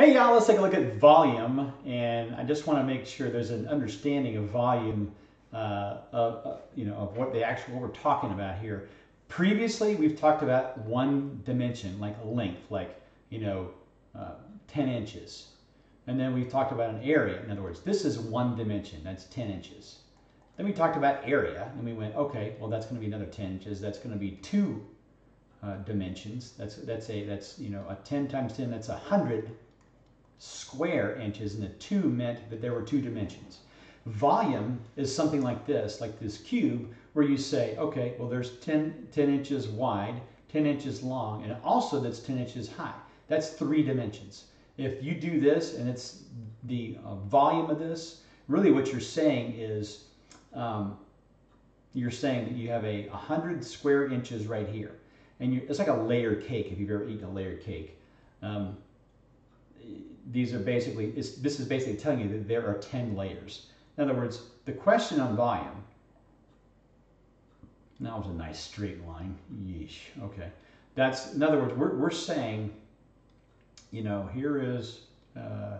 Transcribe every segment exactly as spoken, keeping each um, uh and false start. Hey y'all, let's take a look at volume, and I just want to make sure there's an understanding of volume, uh, of, uh, you know, of what the actual what we're talking about here. Previously, we've talked about one dimension, like length, like, you know, uh, ten inches. And then we've talked about an area. In other words, this is one dimension, that's ten inches. Then we talked about area, and we went, okay, well, that's going to be another ten inches. That's going to be two uh, dimensions. That's, that's, a, that's, you know, a ten times ten, that's one hundred. Square inches, and the two meant that there were two dimensions. Volume is something like this, like this cube, where you say, okay, well, there's ten inches wide, ten inches long, and also that's ten inches high. That's three dimensions. If you do this, and it's the uh, volume of this, really what you're saying is, um, you're saying that you have a one hundred square inches right here. And you, it's like a layered cake, if you've ever eaten a layered cake. Um, These are basically, it's, this is basically telling you that there are ten layers. In other words, the question on volume, that was a nice straight line, yeesh, okay. That's, in other words, we're, we're saying, you know, here is uh,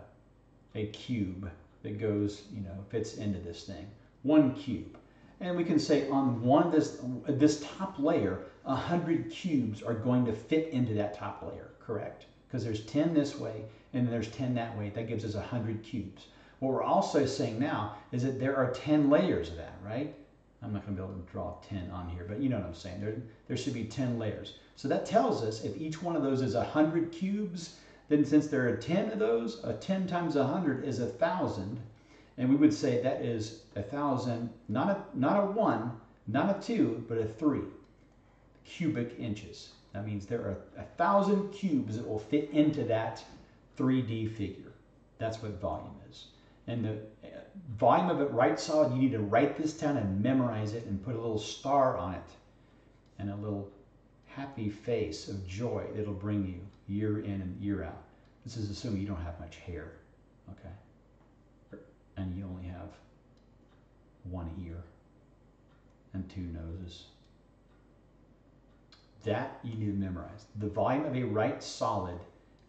a cube that goes, you know, fits into this thing, one cube. And we can say on one of this, this top layer, one hundred cubes are going to fit into that top layer, correct? Because there's ten this way, and there's ten that way. That gives us one hundred cubes. What we're also saying now is that there are ten layers of that, right? I'm not going to be able to draw ten on here, but you know what I'm saying. There, there should be ten layers. So that tells us if each one of those is one hundred cubes, then since there are ten of those, a ten times one hundred is one thousand. And we would say that is one thousand, not a, not a one, not a two, but a three cubic inches. That means there are a thousand cubes that will fit into that three D figure. That's what volume is. And the volume of it right solid, you need to write this down and memorize it and put a little star on it and a little happy face of joy that'll bring you year in and year out. This is assuming you don't have much hair, okay? And you only have one ear and two noses. That you need to memorize. The volume of a right solid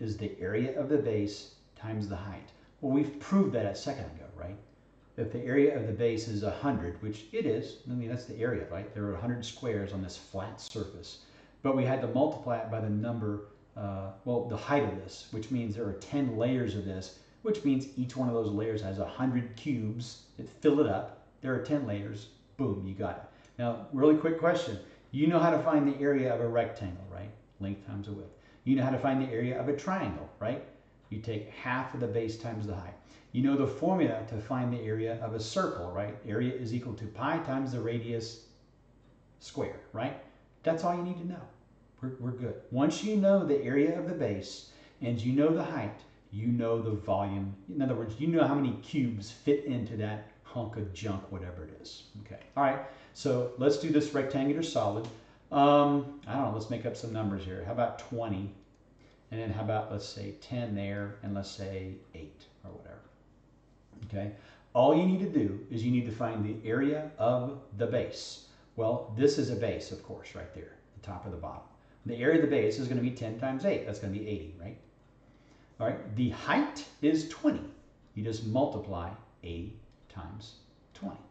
is the area of the base times the height. Well, we've proved that a second ago, right? If the area of the base is one hundred, which it is, I mean, that's the area, right? There are one hundred squares on this flat surface. But we had to multiply it by the number, uh, well, the height of this, which means there are ten layers of this, which means each one of those layers has one hundred cubes that fill it up. There are ten layers. Boom, you got it. Now, really quick question. You know how to find the area of a rectangle, right? Length times the width. You know how to find the area of a triangle, right? You take half of the base times the height. You know the formula to find the area of a circle, right? Area is equal to pi times the radius squared, right? That's all you need to know. We're, we're good. Once you know the area of the base and you know the height, you know the volume. In other words, you know how many cubes fit into that hunk of junk, whatever it is. Okay, all right, so let's do this rectangular solid. Um, I don't know, let's make up some numbers here. How about twenty? And then how about, let's say ten there, and let's say eight or whatever, okay? All you need to do is you need to find the area of the base. Well, this is a base, of course, right there, the top or the bottom. The area of the base is gonna be ten times eight, that's gonna be eighty, right? All right, the height is twenty. You just multiply eighty times twenty.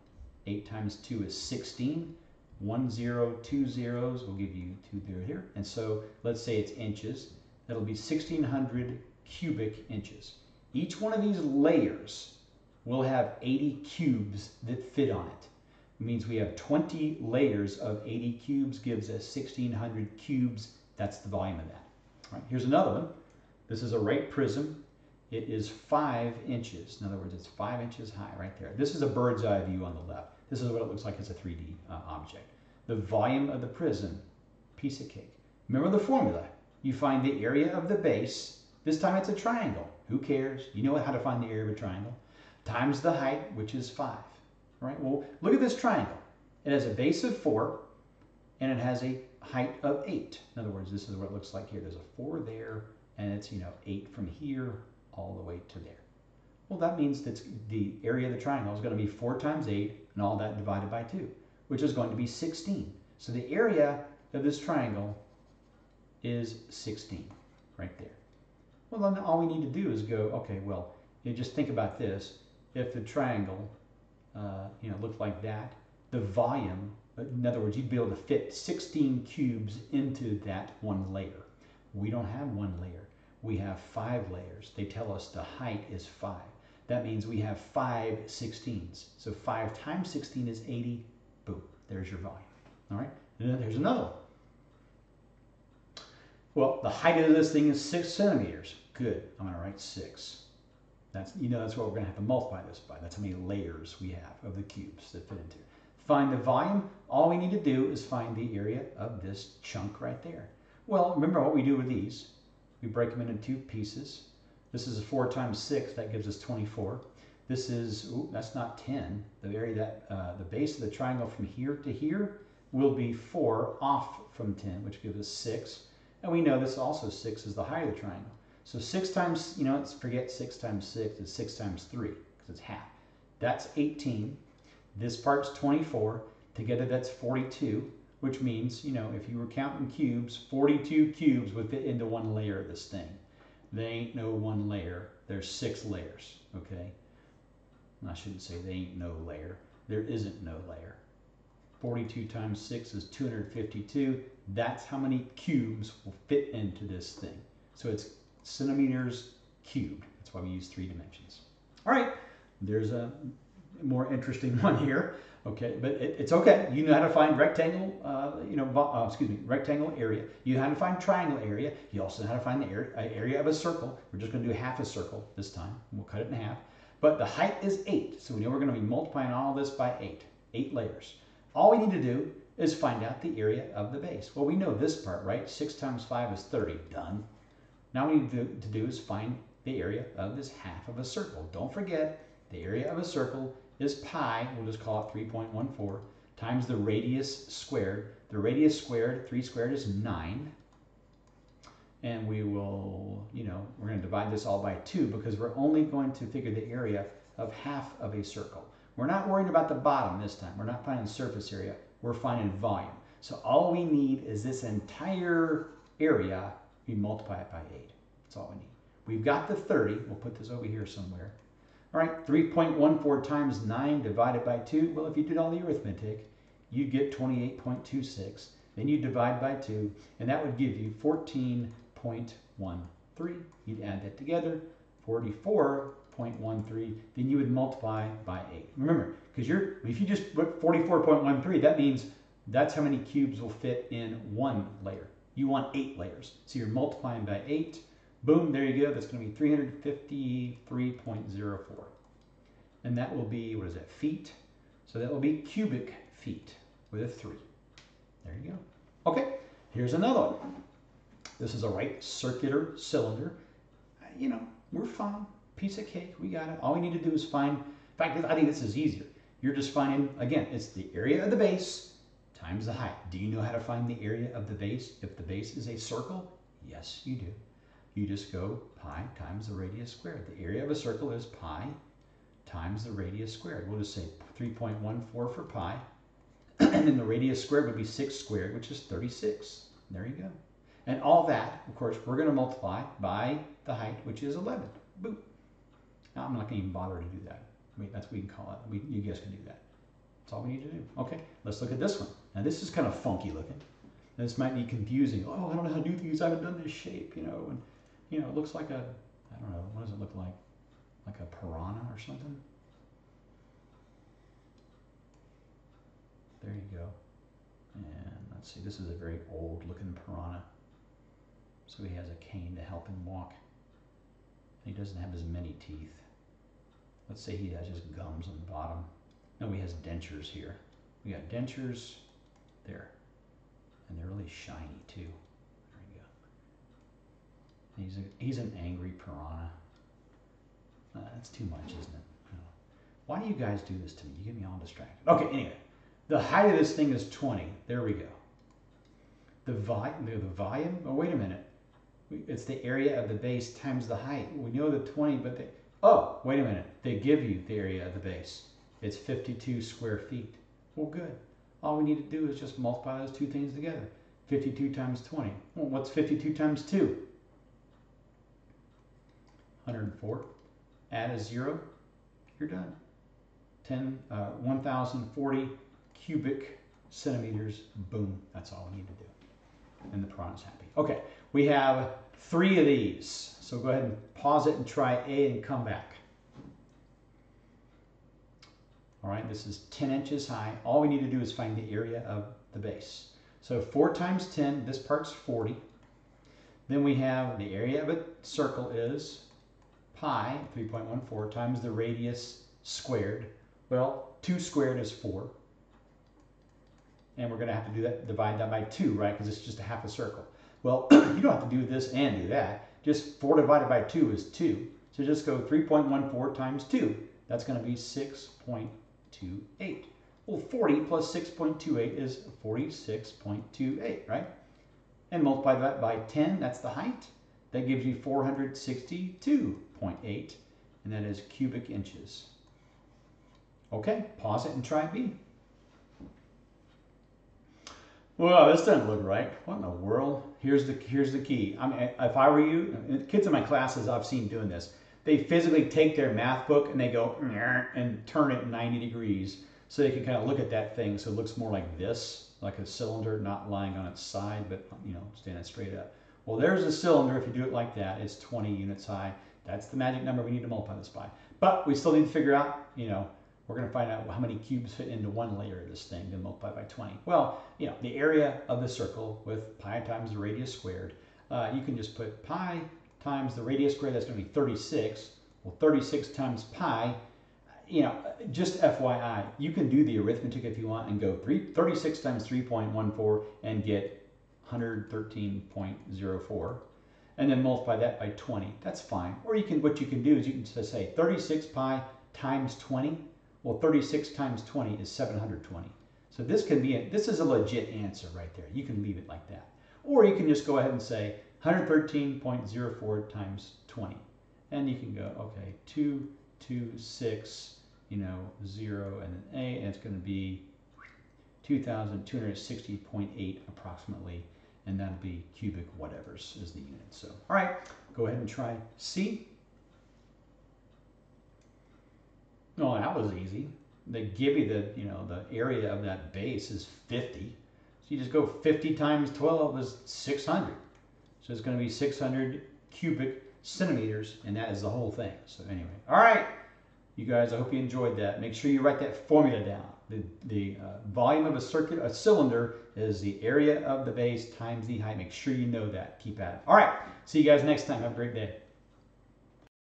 eight times two is sixteen. One zero, two zeros will give you two there here. And so let's say it's inches. That'll be sixteen hundred cubic inches. Each one of these layers will have eighty cubes that fit on it. It means we have twenty layers of eighty cubes gives us sixteen hundred cubes. That's the volume of that. All right, here's another one. This is a right prism. It is five inches. In other words, it's five inches high right there. This is a bird's eye view on the left. This is what it looks like as a three D uh, object. The volume of the prism, piece of cake. Remember the formula. You find the area of the base. This time it's a triangle. Who cares? You know how to find the area of a triangle. Times the height, which is five. Right? Well, look at this triangle. It has a base of four, and it has a height of eight. In other words, this is what it looks like here. There's a four there, and it's, you know, eight from here all the way to there. Well, that means that the area of the triangle is going to be four times eight and all that divided by two, which is going to be sixteen. So the area of this triangle is sixteen right there. Well, then all we need to do is go, okay, well, you just think about this. If the triangle, uh, you know, looked like that, the volume, in other words, you'd be able to fit sixteen cubes into that one layer. We don't have one layer. We have five layers. They tell us the height is five. That means we have five sixteens. So five times sixteen is eighty. Boom, there's your volume. All right, and then there's another one. Well, the height of this thing is six centimeters. Good, I'm gonna write six. That's, you know, that's what we're gonna have to multiply this by. That's how many layers we have of the cubes that fit into it. Find the volume. All we need to do is find the area of this chunk right there. Well, remember what we do with these. We break them into two pieces. This is a four times six, that gives us twenty-four. This is, ooh, that's not ten. The area that, uh, the base of the triangle from here to here will be four off from ten, which gives us six. And we know this also six is the height of the triangle. So six times, you know, let's forget six times six is six times three, because it's half. That's eighteen. This part's twenty-four. Together that's forty-two, which means, you know, if you were counting cubes, forty-two cubes would fit into one layer of this thing. They ain't no one layer. There's six layers, okay? I shouldn't say they ain't no layer. There isn't no layer. forty-two times six is two hundred fifty-two. That's how many cubes will fit into this thing. So it's centimeters cubed. That's why we use three dimensions. All right, there's a more interesting one here. Okay, but it, it's okay. You know how to find rectangle, uh, you know, uh, excuse me, rectangle area. You know how to find triangle area. You also know how to find the area, uh, area of a circle. We're just going to do half a circle this time. We'll cut it in half. But the height is eight, so we know we're going to be multiplying all this by eight, eight layers. All we need to do is find out the area of the base. Well, we know this part, right? six times five is thirty. Done. Now what we need to do, to do is find the area of this half of a circle. Don't forget, the area of a circle is pi, we'll just call it three point one four, times the radius squared. The radius squared, three squared is nine. And we will, you know, we're going to divide this all by two because we're only going to figure the area of half of a circle. We're not worrying about the bottom this time. We're not finding surface area. We're finding volume. So all we need is this entire area. We multiply it by eight. That's all we need. We've got the thirty. We'll put this over here somewhere. All right, three point one four times nine divided by two. Well, if you did all the arithmetic, you'd get twenty-eight point two six. Then you divide by two, and that would give you fourteen point one three. You'd add that together, forty-four point one three. Then you would multiply by eight. Remember, because you're if you just put forty-four point one three, that means that's how many cubes will fit in one layer. You want eight layers, so you're multiplying by eight. Boom, there you go. That's going to be three hundred fifty-three point zero four. And that will be, what is that, feet? So that will be cubic feet with a three. There you go. Okay, here's another one. This is a right circular cylinder. You know, we're fine. Piece of cake. We got it. All we need to do is find, in fact, I think this is easier. You're just finding, again, it's the area of the base times the height. Do you know how to find the area of the base if the base is a circle? Yes, you do. You just go pi times the radius squared. The area of a circle is pi times the radius squared. We'll just say three point one four for pi. And then the radius squared would be six squared, which is thirty-six. There you go. And all that, of course, we're going to multiply by the height, which is eleven. Boom. Now, I'm not going to even bother to do that. I mean, that's what we can call it. We, you guys can do that. That's all we need to do. Okay, let's look at this one. Now, this is kind of funky looking. This might be confusing. Oh, I don't know how to do these. I haven't done this shape, you know. And, you know, it looks like a, I don't know, what does it look like? Like a piranha or something? There you go. And let's see, this is a very old looking piranha. So he has a cane to help him walk. And he doesn't have as many teeth. Let's say he has just gums on the bottom. No, he has dentures here. We got dentures there. And they're really shiny too. He's, a, he's an angry piranha. Uh, that's too much, isn't it? No. Why do you guys do this to me? You get me all distracted. Okay, anyway. The height of this thing is twenty. There we go. The, vi the volume? Oh, wait a minute. It's the area of the base times the height. We know the twenty, but they... Oh, wait a minute. They give you the area of the base. It's fifty-two square feet. Well, good. All we need to do is just multiply those two things together. fifty-two times twenty. Well, what's fifty-two times two? one hundred four. Add a zero, you're done. ten, uh, one thousand forty cubic centimeters, boom. That's all we need to do. And the prawn's happy. Okay, we have three of these. So go ahead and pause it and try A and come back. All right, this is ten inches high. All we need to do is find the area of the base. So four times ten, this part's forty. Then we have the area of a circle is pi, three point one four, times the radius squared. Well, two squared is four. And we're going to have to do that, divide that by two, right? Because it's just a half a circle. Well, you don't have to do this and do that. Just four divided by two is two. So just go three point one four times two. That's going to be six point two eight. Well, forty plus six point two eight is forty-six point two eight, right? And multiply that by ten, that's the height. That gives you four hundred sixty-two point eight, and that is cubic inches. Okay, pause it and try B. Well, this doesn't look right. What in the world? Here's the, here's the key. I mean, if I were you, kids in my classes I've seen doing this, they physically take their math book and they go and turn it ninety degrees so they can kind of look at that thing so it looks more like this, like a cylinder not lying on its side, but you know, standing straight up. Well, there's a cylinder. If you do it like that, it's twenty units high. That's the magic number we need to multiply this by. But we still need to figure out, you know, we're going to find out how many cubes fit into one layer of this thing, then multiply by twenty. Well, you know, the area of the circle with pi times the radius squared. Uh, you can just put pi times the radius squared. That's going to be thirty-six. Well, thirty-six times pi, you know, just F Y I, you can do the arithmetic if you want and go thirty-six times three point one four and get one hundred thirteen point zero four. And then multiply that by twenty. That's fine. Or you can, what you can do is you can just say thirty-six pi times twenty. Well, thirty-six times twenty is seven hundred twenty. So this can be a, this is a legit answer right there. You can leave it like that. Or you can just go ahead and say one hundred thirteen point zero four times twenty. And you can go, okay, two, two, six, you know, zero, and then A, and it's going to be two thousand two hundred sixty point eight approximately, and that'll be cubic whatevers is the unit. So, all right, go ahead and try C. Oh, that was easy. They give you the, you know, the area of that base is fifty. So you just go fifty times twelve is six hundred. So it's going to be six hundred cubic centimeters, and that is the whole thing. So anyway, all right, you guys, I hope you enjoyed that. Make sure you write that formula down. The, the uh, volume of a circular, a cylinder is the area of the base times the height. Make sure you know that. Keep at it. All right, see you guys next time. Have a great day.